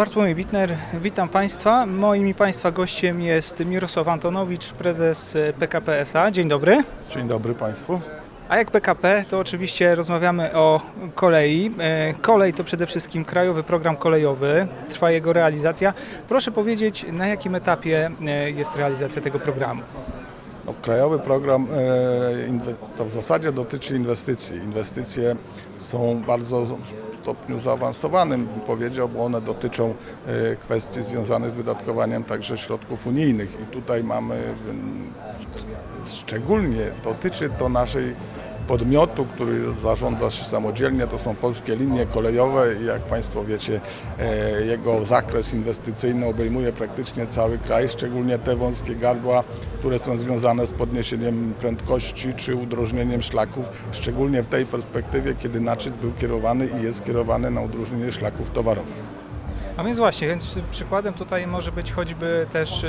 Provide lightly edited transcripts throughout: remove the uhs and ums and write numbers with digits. Bartłomiej Bitner, witam Państwa. Moim i Państwa gościem jest Mirosław Antonowicz, prezes PKP S.A. Dzień dobry. Dzień dobry Państwu. A jak PKP, to oczywiście rozmawiamy o kolei. Kolej to przede wszystkim Krajowy Program Kolejowy, trwa jego realizacja. Proszę powiedzieć, na jakim etapie jest realizacja tego programu? No, krajowy program to w zasadzie dotyczy inwestycji. Inwestycje są bardzo stopniu zaawansowanym, bym powiedział, bo one dotyczą kwestii związanych z wydatkowaniem także środków unijnych i tutaj mamy, szczególnie dotyczy to naszej podmiotu, który zarządza się samodzielnie, to są Polskie Linie Kolejowe i jak Państwo wiecie, jego zakres inwestycyjny obejmuje praktycznie cały kraj, szczególnie te wąskie gardła, które są związane z podniesieniem prędkości czy udrożnieniem szlaków, szczególnie w tej perspektywie, kiedy nacisk był kierowany i jest kierowany na udrożnienie szlaków towarowych. A więc właśnie, więc przykładem tutaj może być choćby też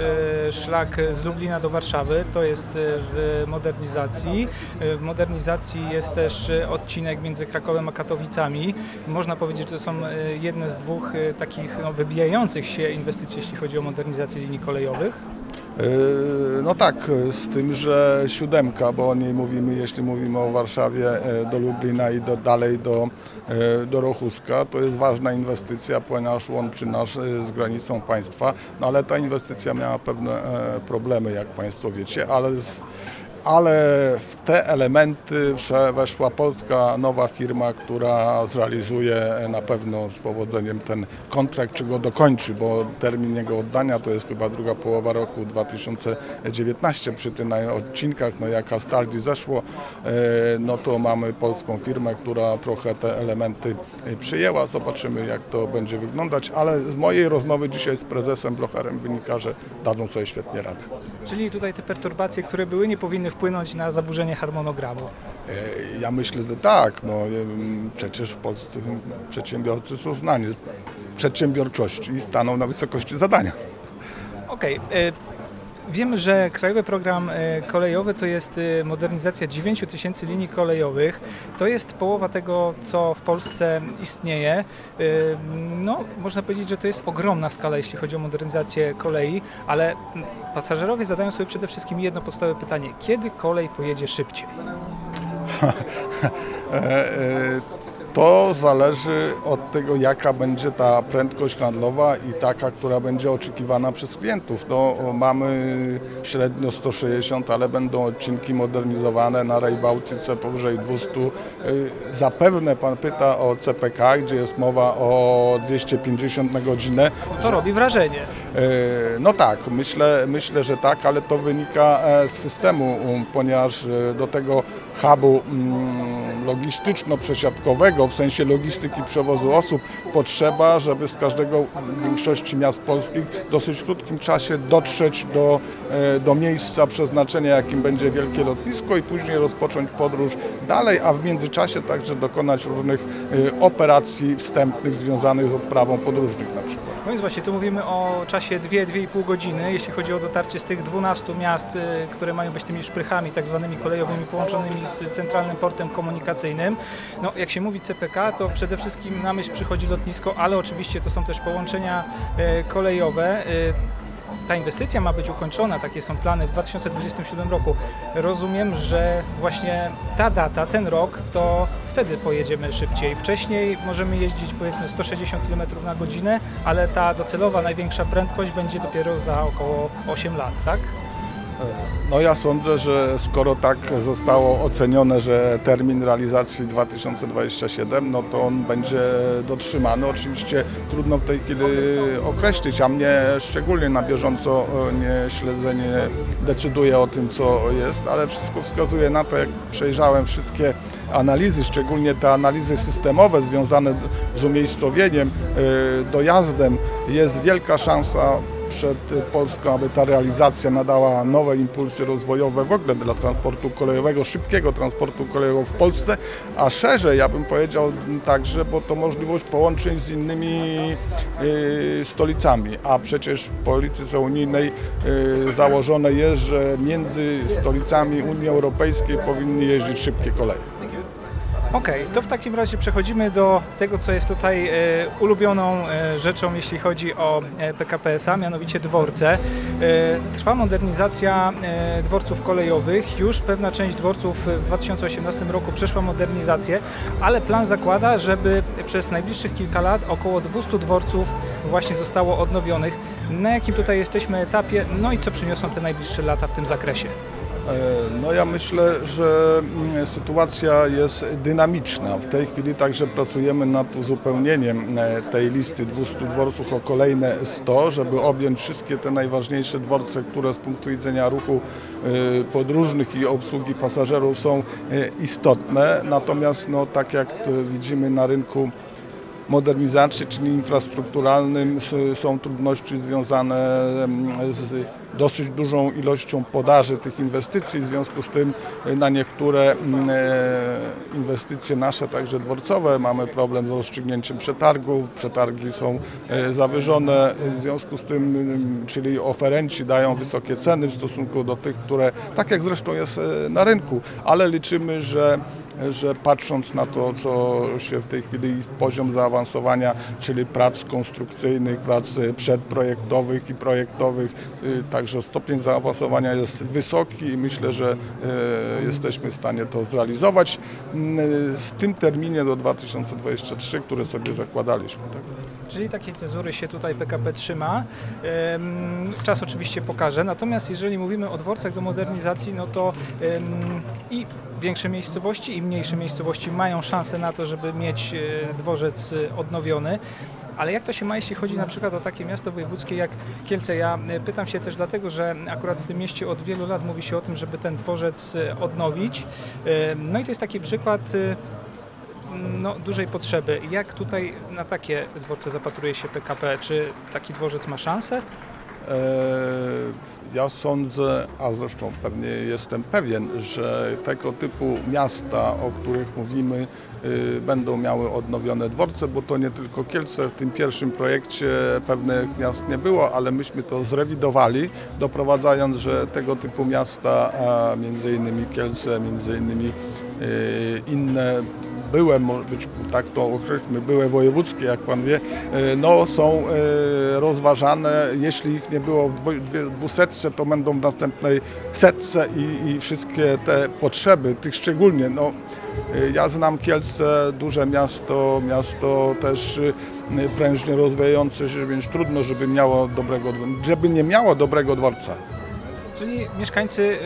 szlak z Lublina do Warszawy, to jest w modernizacji. W modernizacji jest też odcinek między Krakowem a Katowicami. Można powiedzieć, że to są jedne z dwóch takich wybijających się inwestycji, jeśli chodzi o modernizację linii kolejowych. No tak, z tym, że siódemka, bo o niej mówimy, jeśli mówimy o Warszawie do Lublina i dalej do Rochuska, to jest ważna inwestycja, ponieważ łączy nas z granicą państwa, no ale ta inwestycja miała pewne problemy, jak Państwo wiecie, ale w te elementy weszła polska nowa firma, która zrealizuje na pewno z powodzeniem ten kontrakt, czy go dokończy, bo termin jego oddania to jest chyba druga połowa roku 2019. Przy tym na odcinkach, no jak Astaldi zeszło, no to mamy polską firmę, która trochę te elementy przyjęła. Zobaczymy, jak to będzie wyglądać, ale z mojej rozmowy dzisiaj z prezesem Blocherem wynika, że dadzą sobie świetnie radę. Czyli tutaj te perturbacje, które były, nie powinny wpłynąć na zaburzenie harmonogramu? Ja myślę, że tak. No, przecież polscy przedsiębiorcy są znani z przedsiębiorczości i staną na wysokości zadania. Okej. Wiemy, że Krajowy Program Kolejowy to jest modernizacja 9000 linii kolejowych. To jest połowa tego, co w Polsce istnieje. No, można powiedzieć, że to jest ogromna skala, jeśli chodzi o modernizację kolei, ale pasażerowie zadają sobie przede wszystkim jedno podstawowe pytanie. Kiedy kolej pojedzie szybciej? To zależy od tego, jaka będzie ta prędkość handlowa i taka, która będzie oczekiwana przez klientów. No, mamy średnio 160, ale będą odcinki modernizowane na Rajbałtyce powyżej 200. Zapewne Pan pyta o CPK, gdzie jest mowa o 250 na godzinę. To robi wrażenie. No tak, myślę, że tak, ale to wynika z systemu, ponieważ do tego hubu logistyczno-przesiadkowego, w sensie logistyki przewozu osób, potrzeba, żeby z każdego większości miast polskich w dosyć krótkim czasie dotrzeć do miejsca przeznaczenia, jakim będzie wielkie lotnisko i później rozpocząć podróż dalej, a w międzyczasie także dokonać różnych operacji wstępnych związanych z odprawą podróżnych na przykład. No więc właśnie, tu mówimy o czasie 2–2,5 godziny, jeśli chodzi o dotarcie z tych 12 miast, które mają być tymi szprychami tak zwanymi kolejowymi połączonymi z Centralnym Portem Komunikacyjnym. No, jak się mówi CPK, to przede wszystkim na myśl przychodzi lotnisko, ale oczywiście to są też połączenia kolejowe. Ta inwestycja ma być ukończona, takie są plany, w 2027 roku. Rozumiem, że właśnie ta data, ten rok, to wtedy pojedziemy szybciej. Wcześniej możemy jeździć powiedzmy 160 km na godzinę, ale ta docelowa, największa prędkość będzie dopiero za około 8 lat, tak? No ja sądzę, że skoro tak zostało ocenione, że termin realizacji 2027, no to on będzie dotrzymany. Oczywiście trudno w tej chwili określić, a mnie szczególnie na bieżąco śledzenie decyduje o tym, co jest, ale wszystko wskazuje na to, jak przejrzałem wszystkie analizy, szczególnie te analizy systemowe związane z umiejscowieniem, dojazdem, jest wielka szansa przed Polską, aby ta realizacja nadała nowe impulsy rozwojowe w ogóle dla transportu kolejowego, szybkiego transportu kolejowego w Polsce, a szerzej ja bym powiedział także, bo to możliwość połączeń z innymi stolicami, a przecież w polityce unijnej założone jest, że między stolicami Unii Europejskiej powinny jeździć szybkie koleje. Okej, to w takim razie przechodzimy do tego, co jest tutaj ulubioną rzeczą, jeśli chodzi o PKP S.A., mianowicie dworce. Trwa modernizacja dworców kolejowych. Już pewna część dworców w 2018 roku przeszła modernizację, ale plan zakłada, żeby przez najbliższych kilka lat około 200 dworców właśnie zostało odnowionych. Na jakim tutaj jesteśmy etapie, no i co przyniosą te najbliższe lata w tym zakresie? No ja myślę, że sytuacja jest dynamiczna. W tej chwili także pracujemy nad uzupełnieniem tej listy 200 dworców o kolejne 100, żeby objąć wszystkie te najważniejsze dworce, które z punktu widzenia ruchu podróżnych i obsługi pasażerów są istotne. Natomiast no, tak jak widzimy na rynku modernizacji, czyli infrastrukturalnym, są trudności związane z dosyć dużą ilością podaży tych inwestycji. W związku z tym na niektóre inwestycje nasze, także dworcowe, mamy problem z rozstrzygnięciem przetargów. Przetargi są zawyżone, w związku z tym, czyli oferenci dają wysokie ceny w stosunku do tych, które, tak jak zresztą jest na rynku, ale liczymy, że patrząc na to, co się w tej chwili poziom zaawansowania, czyli prac konstrukcyjnych, prac przedprojektowych i projektowych, także stopień zaawansowania jest wysoki i myślę, że jesteśmy w stanie to zrealizować w tym terminie do 2023, który sobie zakładaliśmy. Tak? Czyli takiej cezury się tutaj PKP trzyma. Czas oczywiście pokaże, natomiast jeżeli mówimy o dworcach do modernizacji, no to i większe miejscowości i mniejsze miejscowości mają szansę na to, żeby mieć dworzec odnowiony. Ale jak to się ma, jeśli chodzi na przykład o takie miasto wojewódzkie jak Kielce? Ja pytam się też dlatego, że akurat w tym mieście od wielu lat mówi się o tym, żeby ten dworzec odnowić. No i to jest taki przykład no, dużej potrzeby. Jak tutaj na takie dworce zapatruje się PKP? Czy taki dworzec ma szansę? Ja sądzę, a zresztą pewnie jestem pewien, że tego typu miasta, o których mówimy, będą miały odnowione dworce, bo to nie tylko Kielce. W tym pierwszym projekcie pewnych miast nie było, ale myśmy to zrewidowali, doprowadzając, że tego typu miasta, a m.in. Kielce, m.in. inne były, tak to określmy, były wojewódzkie, jak pan wie, no są rozważane. Jeśli ich nie było w 200, to będą w następnej 100 i wszystkie te potrzeby, tych szczególnie. No, ja znam Kielce, duże miasto, miasto też prężnie rozwijające się, więc trudno, żeby nie miało dobrego dworca. Czyli mieszkańcy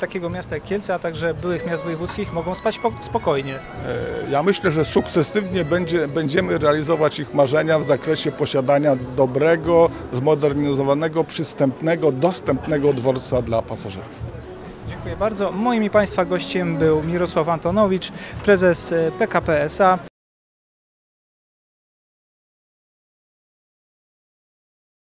takiego miasta jak Kielce, a także byłych miast wojewódzkich mogą spać spokojnie? Ja myślę, że sukcesywnie będziemy realizować ich marzenia w zakresie posiadania dobrego, zmodernizowanego, przystępnego, dostępnego dworca dla pasażerów. Dziękuję bardzo. Moim i Państwa gościem był Mirosław Antonowicz, prezes PKP S.A.